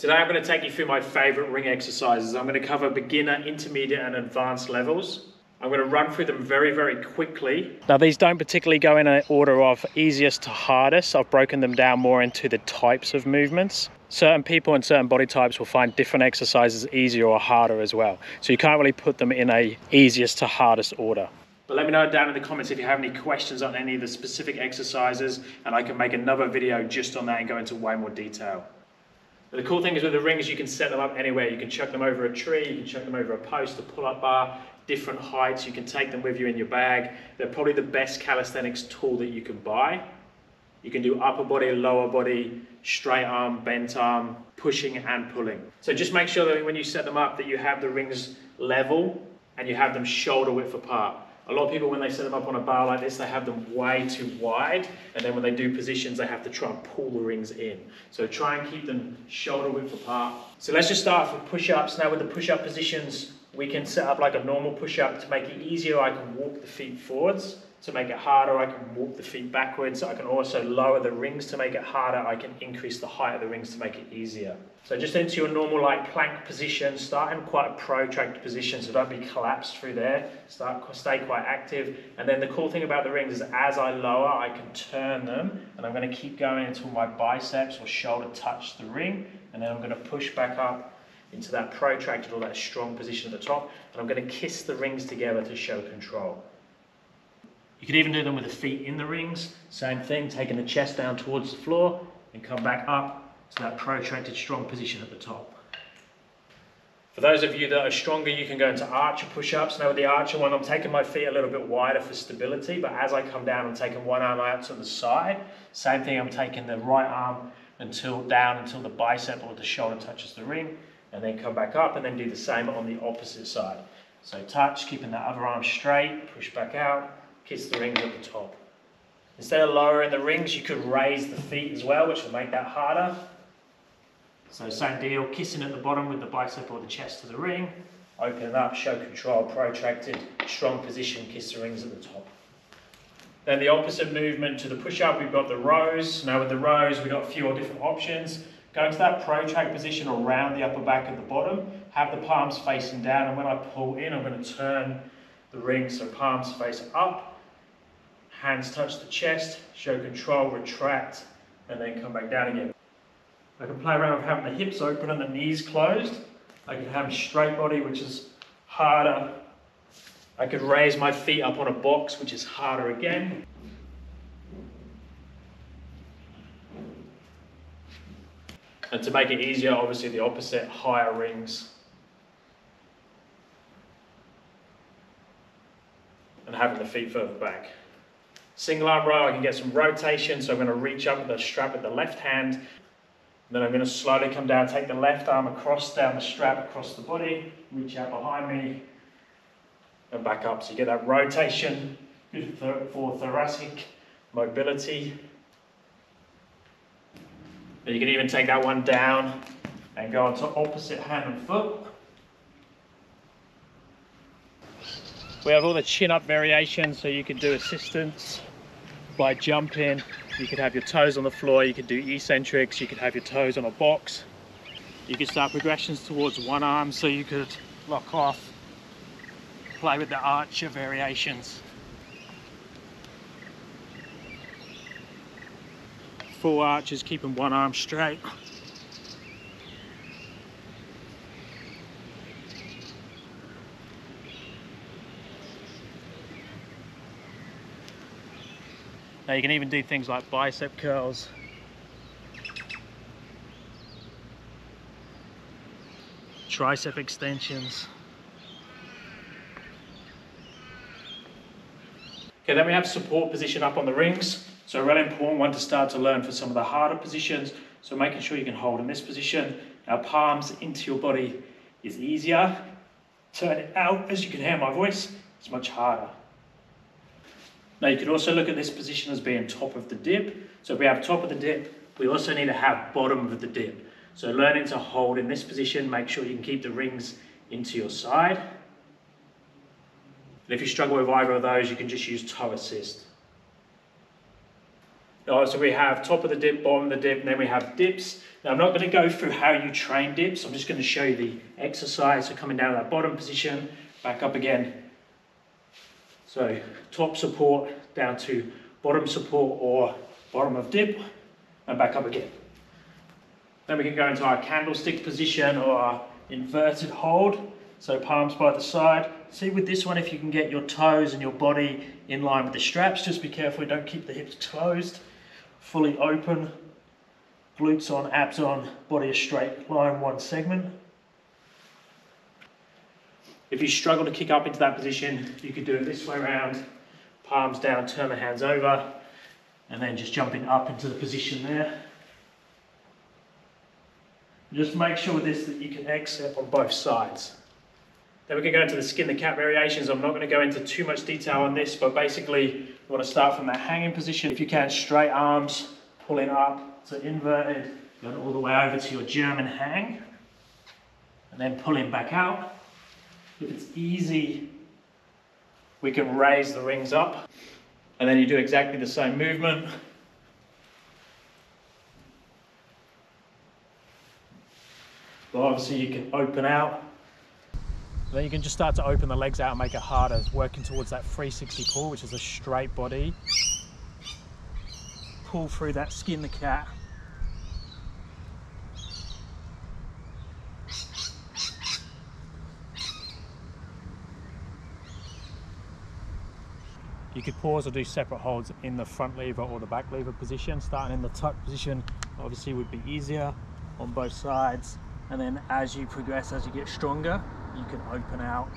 Today I'm going to take you through my favourite ring exercises. I'm going to cover beginner, intermediate and advanced levels. I'm going to run through them very, very quickly. Now these don't particularly go in an order of easiest to hardest. I've broken them down more into the types of movements. Certain people and certain body types will find different exercises easier or harder as well. So you can't really put them in a easiest to hardest order. But let me know down in the comments if you have any questions on any of the specific exercises, and I can make another video just on that and go into way more detail. The cool thing is with the rings, you can set them up anywhere. You can chuck them over a tree, you can chuck them over a post, a pull-up bar, different heights. You can take them with you in your bag. They're probably the best calisthenics tool that you can buy. You can do upper body, lower body, straight arm, bent arm, pushing and pulling. So just make sure that when you set them up that you have the rings level and you have them shoulder width apart. A lot of people, when they set them up on a bar like this, they have them way too wide, and then when they do positions, they have to try and pull the rings in. So try and keep them shoulder width apart. So let's just start with push-ups. Now with the push-up positions, we can set up like a normal push-up. To make it easier, I can walk the feet forwards. To make it harder, I can walk the feet backwards. I can also lower the rings to make it harder. I can increase the height of the rings to make it easier. So just into your normal like plank position, start in quite a protracted position, so don't be collapsed through there. Stay quite active. And then the cool thing about the rings is as I lower, I can turn them, and I'm gonna keep going until my biceps or shoulder touch the ring, and then I'm gonna push back up into that protracted or that strong position at the top, and I'm gonna kiss the rings together to show control. You could even do them with the feet in the rings. Same thing, taking the chest down towards the floor and come back up to that protracted strong position at the top. For those of you that are stronger, you can go into archer push-ups. Now with the archer one, I'm taking my feet a little bit wider for stability, but as I come down, I'm taking one arm out to the side. Same thing, I'm taking the right arm down until the bicep or the shoulder touches the ring, and then come back up and then do the same on the opposite side. So touch, keeping that other arm straight, push back out, kiss the rings at the top. Instead of lowering the rings, you could raise the feet as well, which will make that harder. So same deal, kissing at the bottom with the bicep or the chest to the ring, open it up, show control, protracted, strong position, kiss the rings at the top. Then the opposite movement to the push-up, we've got the rows. Now with the rows, we've got a few different options. Go into that protract position around the upper back and the bottom, have the palms facing down, and when I pull in, I'm going to turn the ring so palms face up. Hands touch the chest, show control, retract, and then come back down again. I can play around with having the hips open and the knees closed. I can have a straight body, which is harder. I could raise my feet up on a box, which is harder again. And to make it easier, obviously the opposite, higher rings. And having the feet further back. Single arm row, I can get some rotation, so I'm going to reach up with the strap with the left hand, and then I'm going to slowly come down, take the left arm across, down the strap, across the body, reach out behind me, and back up. So you get that rotation, good for thoracic mobility. But you can even take that one down and go onto opposite hand and foot. We have all the chin-up variations, so you could do assistance by jumping. You could have your toes on the floor, you could do eccentrics, you could have your toes on a box. You could start progressions towards one arm, so you could lock off, play with the archer variations. Full arches, keeping one arm straight. Now you can even do things like bicep curls. Tricep extensions. Okay, then we have support position up on the rings. So a really important one to start to learn for some of the harder positions. So making sure you can hold in this position. Now palms into your body is easier. Turn it out, as you can hear my voice, it's much harder. Now you could also look at this position as being top of the dip. So if we have top of the dip, we also need to have bottom of the dip. So learning to hold in this position, make sure you can keep the rings into your side. And if you struggle with either of those, you can just use toe assist. So we have top of the dip, bottom of the dip, and then we have dips. Now I'm not going to go through how you train dips, I'm just going to show you the exercise. So coming down to that bottom position, back up again. So top support down to bottom support or bottom of dip, and back up again. Then we can go into our candlestick position or our inverted hold. So palms by the side. See with this one, if you can get your toes and your body in line with the straps, just be careful, don't keep the hips closed. Fully open, glutes on, abs on, body a straight line, one segment. If you struggle to kick up into that position, you could do it this way around. Palms down, turn the hands over, and then just jumping up into the position there. Just make sure with this that you can exit on both sides. Then we can go into the skin the cat variations. I'm not going to go into too much detail on this, but basically you want to start from that hanging position. If you can, straight arms, pulling up to inverted, going all the way over to your German hang, and then pulling back out. If it's easy, we can raise the rings up, and then you do exactly the same movement. But obviously you can open out. Then you can just start to open the legs out and make it harder, working towards that 360 pull, which is a straight body. Pull through that skin the cat. You could pause or do separate holds in the front lever or the back lever position. Starting in the tuck position obviously would be easier on both sides. And then as you progress, as you get stronger, you can open out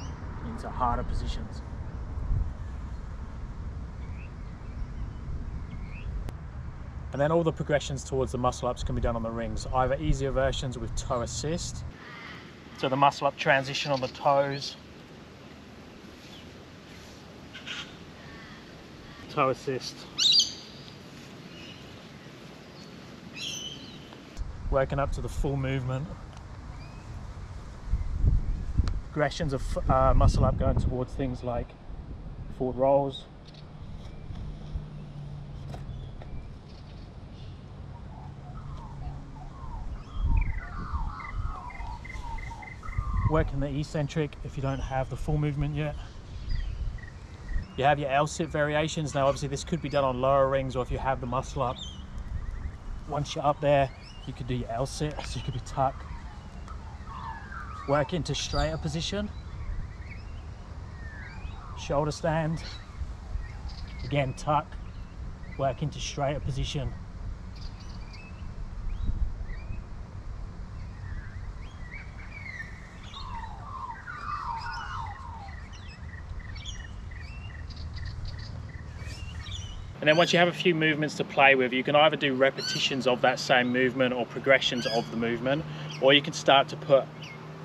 into harder positions. And then all the progressions towards the muscle ups can be done on the rings, either easier versions with toe assist. So the muscle up transition on the toes. Toe assist. Working up to the full movement. Progressions of muscle up going towards things like forward rolls. Working the eccentric if you don't have the full movement yet. You have your L-sit variations. Now obviously this could be done on lower rings, or if you have the muscle up, once you're up there you could do your L-sit, so you could be tucked. Work into straighter position, shoulder stand, again tuck, work into straighter position. And then once you have a few movements to play with, you can either do repetitions of that same movement or progressions of the movement, or you can start to put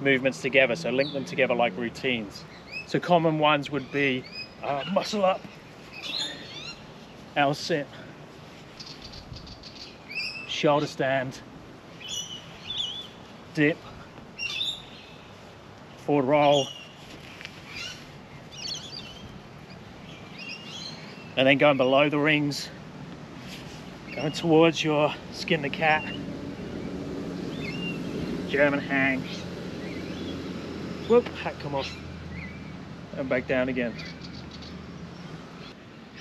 movements together, so link them together like routines. So common ones would be muscle up, L sit, shoulder stand, dip, forward roll, and then going below the rings, going towards your skin the cat, German hang. Whoop, hat come off, and back down again.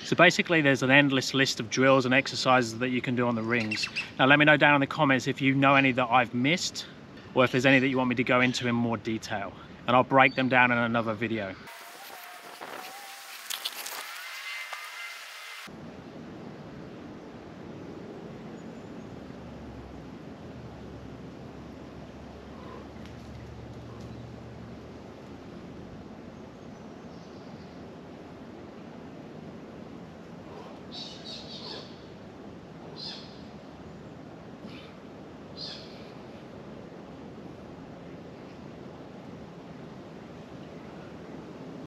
So basically there's an endless list of drills and exercises that you can do on the rings. Now let me know down in the comments if you know any that I've missed, or if there's any that you want me to go into in more detail, and I'll break them down in another video.